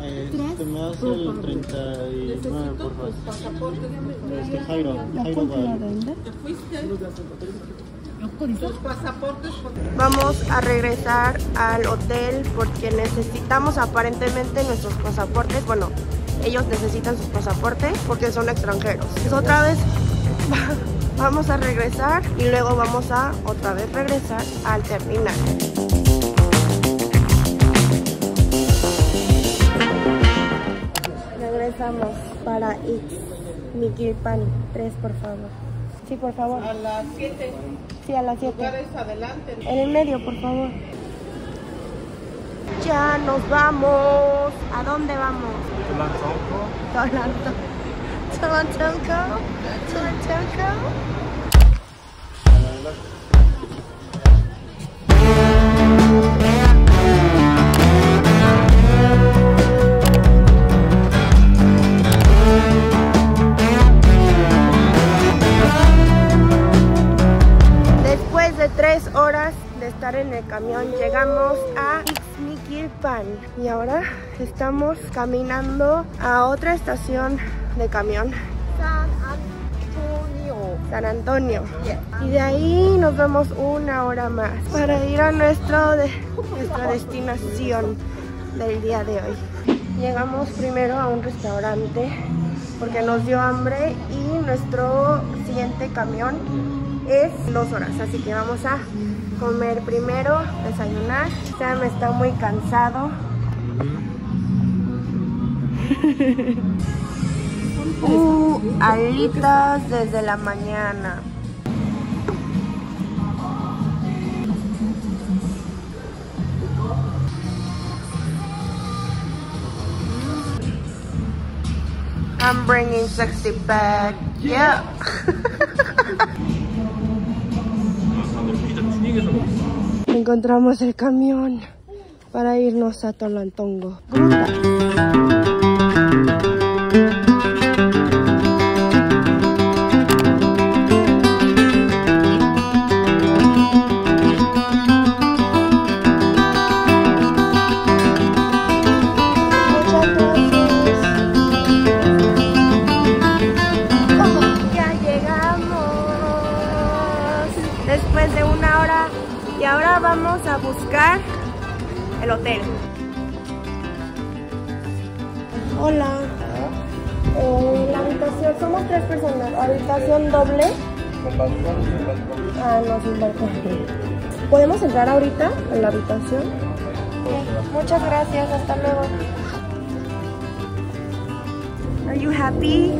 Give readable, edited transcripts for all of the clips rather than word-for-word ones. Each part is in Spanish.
Te me das el 39, por favor. Jairo Guadalupe. Los pasaportes. Vamos a regresar al hotel porque necesitamos aparentemente nuestros pasaportes. Bueno, ellos necesitan sus pasaportes porque son extranjeros. Entonces, otra vez vamos a regresar y luego vamos a otra vez regresar al terminal. Regresamos para Ixmiquilpan. 3, por favor. Sí, por favor. A las 7. Sí, a las 7. Lugares adelante. En el medio, por favor. Ya nos vamos. ¿A dónde vamos? Tolantongo. En el camión llegamos a Ixmiquilpan y ahora estamos caminando a otra estación de camión, San Antonio. Y de ahí nos vemos una hora más para ir a nuestra destinación del día de hoy. Llegamos primero a un restaurante porque nos dio hambre y nuestro siguiente camión es 2 horas, así que vamos a comer primero, desayunar. Sam está muy cansado. Alitas desde la mañana. I'm bringing sexy back. Yeah. Encontramos el camión para irnos a Tolantongo. Vamos a buscar el hotel. Hola. La habitación, somos 3 personas. Habitación doble. Ah, no, sin balcón. ¿Podemos entrar ahorita en la habitación? Sí. Muchas gracias, hasta luego. Are you happy?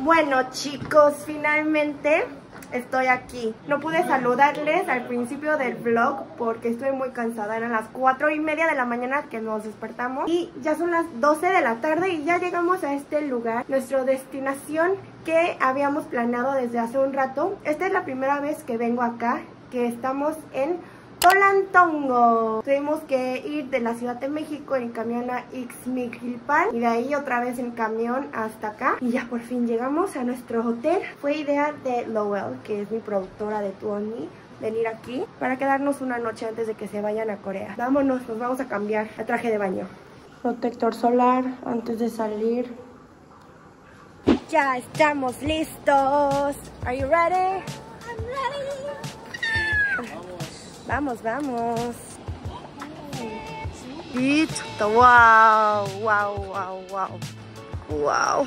Bueno, chicos, finalmente estoy aquí. No pude saludarles al principio del vlog porque estoy muy cansada. Eran las 4:30 de la mañana que nos despertamos y ya son las 12 de la tarde y ya llegamos a este lugar, nuestra destinación que habíamos planeado desde hace un rato. Esta es la primera vez que vengo acá, que estamos en Tolantongo. Tuvimos que ir de la Ciudad de México en camión a Ixmiquilpan y de ahí otra vez en camión hasta acá. Y ya por fin llegamos a nuestro hotel. Fue idea de Lowell, que es mi productora de Tu y Mi, venir aquí para quedarnos una noche antes de que se vayan a Corea. Vámonos, nos vamos a cambiar a traje de baño. Protector solar antes de salir. Ya estamos listos. Are you ready? I'm ready. Vamos, vamos. Y wow, wow, wow, wow. Wow.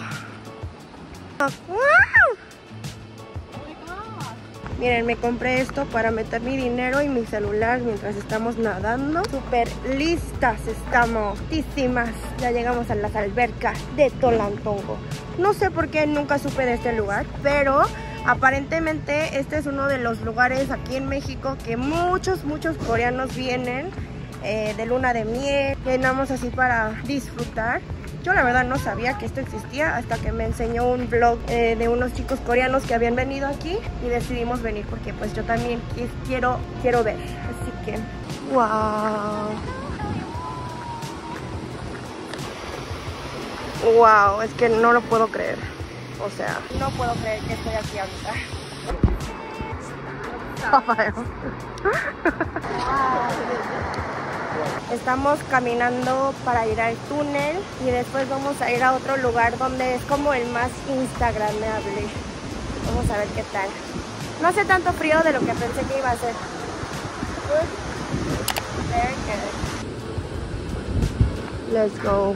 Wow. Miren, me compré esto para meter mi dinero y mi celular mientras estamos nadando. Súper listas estamos, listísimas. Ya llegamos a las albercas de Tolantongo. No sé por qué nunca supe de este lugar, pero aparentemente este es uno de los lugares aquí en México que muchos coreanos vienen de luna de miel. Llenamos así para disfrutar. Yo la verdad no sabía que esto existía hasta que me enseñó un vlog de unos chicos coreanos que habían venido aquí y decidimos venir porque pues yo también quiero ver. Así que wow, es que no lo puedo creer. O sea, no puedo creer que estoy aquí ahorita. Estamos caminando para ir al túnel y después vamos a ir a otro lugar donde es como el más instagramable. Vamos a ver qué tal. No hace tanto frío de lo que pensé que iba a hacer. Very good. Let's go.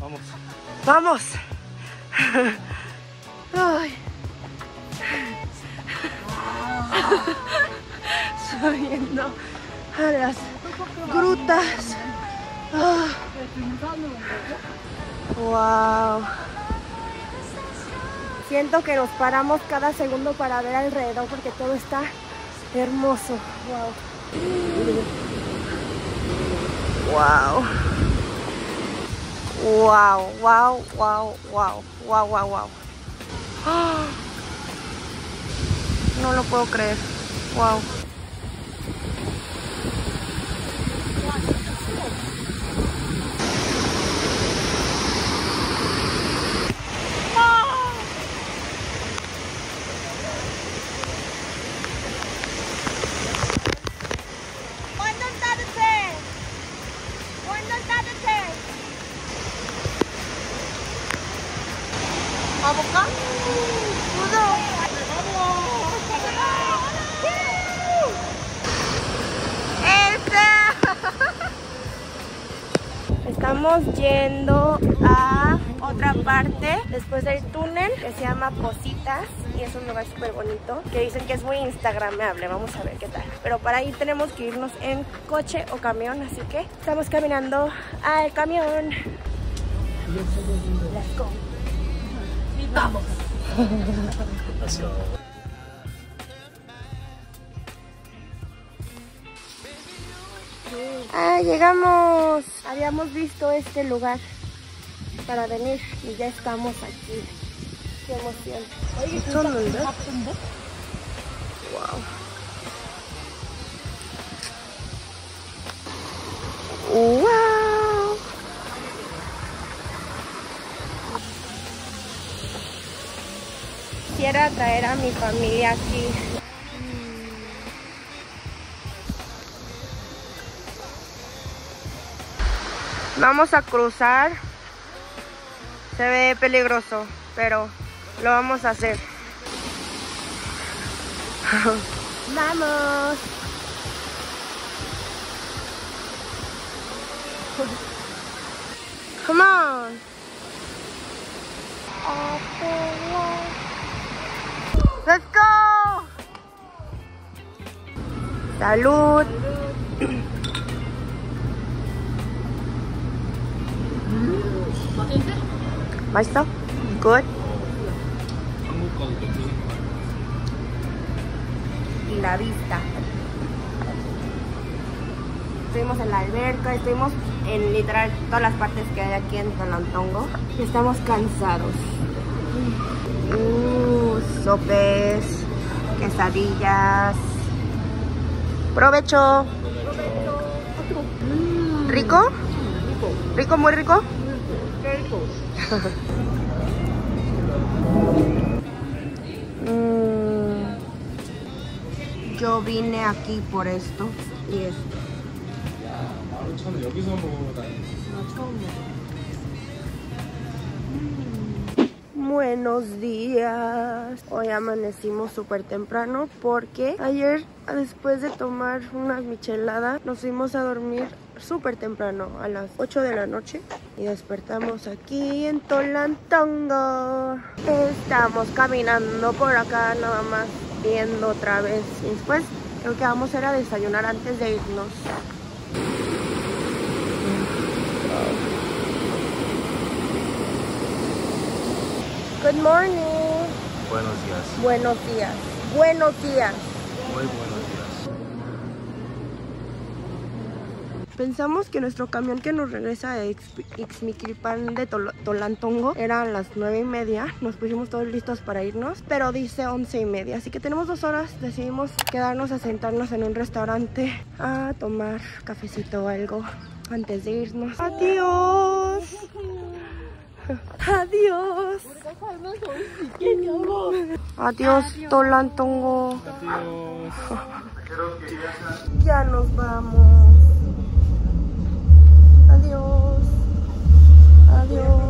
Vamos. Vamos. Ay. Subiendo a las grutas. Oh. Wow. Siento que nos paramos cada segundo para ver alrededor porque todo está hermoso. Wow. Wow. Wow. Wow. Wow. Wow. Wow. Wow. Oh. No lo puedo creer. Wow. Estamos yendo a otra parte después del túnel que se llama Positas y es un lugar súper bonito que dicen que es muy instagramable. Vamos a ver qué tal, pero para ahí tenemos que irnos en coche o camión, así que estamos caminando al camión. Let's go. ¡Vamos! ¡Ah, llegamos! Habíamos visto este lugar para venir y ya estamos aquí. ¡Qué emoción! Oye, ¿son dónde? ¡Wow! ¡Wow! Quisiera traer a mi familia aquí. Vamos a cruzar. Se ve peligroso, pero lo vamos a hacer. ¡Vamos! Come on. Let's go. Salud. ¿Listo? Good. Y la vista. Estuvimos en la alberca, estuvimos en literal todas las partes que hay aquí en Tolantongo. Estamos cansados. Sopes, quesadillas. ¡Provecho! ¿Rico? ¿Rico, muy rico? Yo vine aquí por esto y esto. Buenos días. Hoy amanecimos súper temprano porque ayer, después de tomar una michelada, nos fuimos a dormir súper temprano, a las 8 de la noche. Y despertamos aquí en Tolantongo. Estamos caminando por acá nada más, viendo otra vez. Y después creo que vamos a ir a desayunar antes de irnos. Good morning. Buenos días. Buenos días. Buenos días. Muy buenos días. Pensamos que nuestro camión que nos regresa de Ixmiquilpan de Tolantongo era a las 9:30. Nos pusimos todos listos para irnos, pero dice 11:30. Así que tenemos 2 horas. Decidimos quedarnos a sentarnos en un restaurante a tomar cafecito o algo antes de irnos. Adiós. Adiós. Adiós, Tolantongo. Adiós. Ya nos vamos. Adiós. Adiós.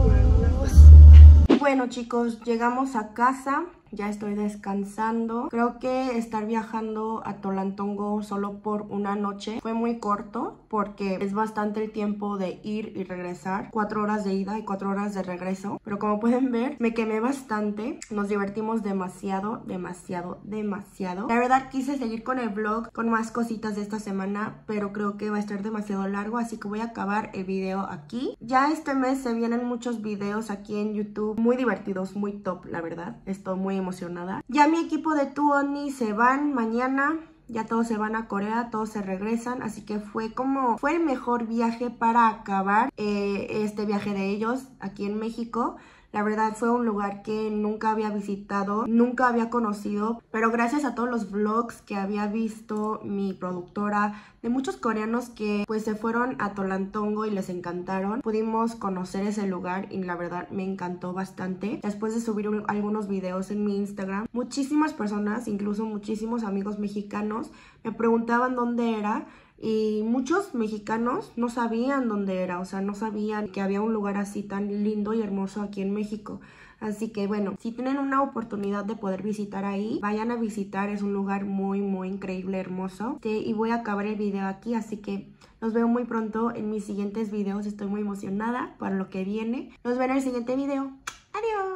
Bueno, chicos, llegamos a casa. Ya estoy descansando. Creo que estar viajando a Tolantongo solo por una noche fue muy corto, porque es bastante el tiempo de ir y regresar. 4 horas de ida y 4 horas de regreso. Pero como pueden ver, me quemé bastante. Nos divertimos demasiado, demasiado, demasiado. La verdad quise seguir con el vlog, con más cositas de esta semana, pero creo que va a estar demasiado largo, así que voy a acabar el video aquí. Ya este mes se vienen muchos videos aquí en YouTube, muy divertidos, muy top, la verdad. Estoy muy emocionada. Ya mi equipo de Tu y Mi se van mañana. Ya todos se van a Corea, todos se regresan. Así que fue el mejor viaje para acabar este viaje de ellos aquí en México. La verdad fue un lugar que nunca había visitado, nunca había conocido, pero gracias a todos los vlogs que había visto mi productora, de muchos coreanos que pues se fueron a Tolantongo y les encantaron, pudimos conocer ese lugar y la verdad me encantó bastante. Después de subir algunos videos en mi Instagram, muchísimas personas, incluso muchísimos amigos mexicanos, me preguntaban dónde era. Y muchos mexicanos no sabían dónde era, o sea, no sabían que había un lugar así tan lindo y hermoso aquí en México. Así que bueno, si tienen una oportunidad de poder visitar ahí, vayan a visitar, es un lugar muy, muy increíble, hermoso. Sí, y voy a acabar el video aquí, así que los veo muy pronto en mis siguientes videos. Estoy muy emocionada para lo que viene. Nos vemos en el siguiente video. ¡Adiós!